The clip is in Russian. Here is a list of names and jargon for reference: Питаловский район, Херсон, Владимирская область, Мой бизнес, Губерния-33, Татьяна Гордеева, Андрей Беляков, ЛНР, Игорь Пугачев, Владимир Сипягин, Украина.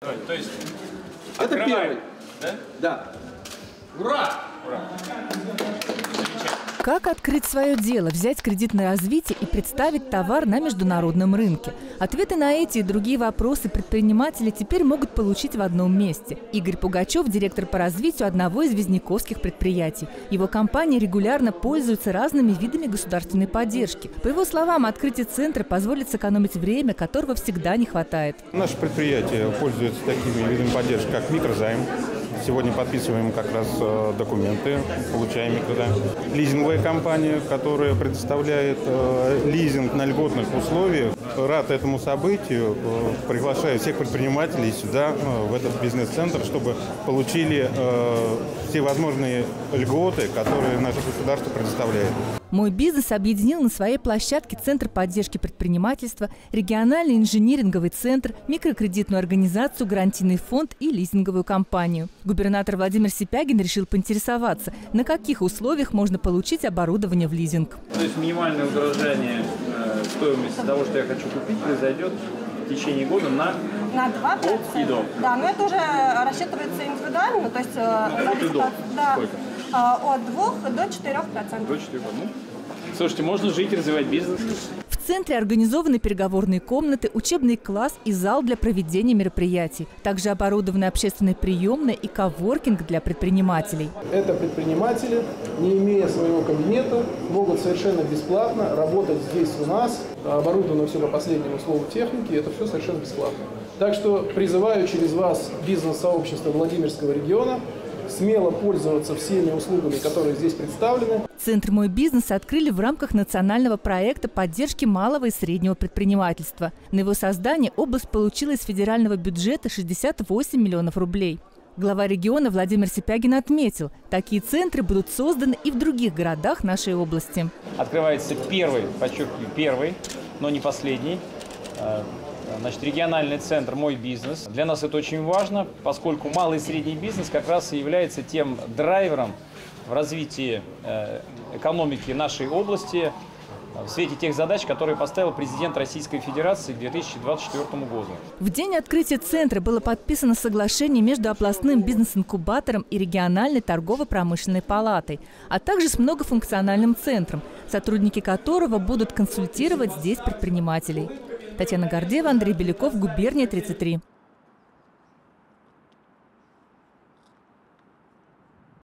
То есть это первый. Да? Да. Ура! Ура! Как открыть свое дело, взять кредит на развитие и представить товар на международном рынке? Ответы на эти и другие вопросы предприниматели теперь могут получить в одном месте. Игорь Пугачев – директор по развитию одного из визняковских предприятий. Его компания регулярно пользуется разными видами государственной поддержки. По его словам, открытие центра позволит сэкономить время, которого всегда не хватает. Наше предприятие пользуется такими видами поддержки, как микрозайм. Сегодня подписываем как раз документы, получаем микрозайм. Лизинговая компания, которая предоставляет лизинг на льготных условиях. Рад этому событию. Приглашаю всех предпринимателей сюда, в этот бизнес-центр, чтобы получили все возможные льготы, которые наше государство предоставляет. «Мой бизнес» объединил на своей площадке Центр поддержки предпринимательства, региональный инжиниринговый центр, микрокредитную организацию, гарантийный фонд и лизинговую компанию. Губернатор Владимир Сипягин решил поинтересоваться, на каких условиях можно получить оборудование в лизинг. То есть минимальное удорожание стоимости того, что я хочу купить, произойдет в течение года на 2% и до. Да, но это уже рассчитывается индивидуально, то есть от 2 до 4%. До 4. Слушайте, можно жить и развивать бизнес. В центре организованы переговорные комнаты, учебный класс и зал для проведения мероприятий. Также оборудованы общественные приемные и коворкинг для предпринимателей. Это предприниматели, не имея своего кабинета, могут совершенно бесплатно работать здесь у нас. Оборудовано все по последнему слову техники, это все совершенно бесплатно. Так что призываю через вас бизнес-сообщество Владимирского региона смело пользоваться всеми услугами, которые здесь представлены. Центр «Мой бизнес» открыли в рамках национального проекта поддержки малого и среднего предпринимательства. На его создание область получила из федерального бюджета 68 миллионов рублей. Глава региона Владимир Сипягин отметил, такие центры будут созданы и в других городах нашей области. Открывается первый, подчеркиваю, первый, но не последний. Значит, региональный центр «Мой бизнес». Для нас это очень важно, поскольку малый и средний бизнес как раз и является тем драйвером в развитии экономики нашей области в свете тех задач, которые поставил президент Российской Федерации к 2024 году. В день открытия центра было подписано соглашение между областным бизнес-инкубатором и региональной торгово-промышленной палатой, а также с многофункциональным центром, сотрудники которого будут консультировать здесь предпринимателей. Татьяна Гордеева, Андрей Беляков, «Губерния-33».